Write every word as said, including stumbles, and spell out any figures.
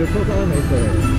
的车上都没水。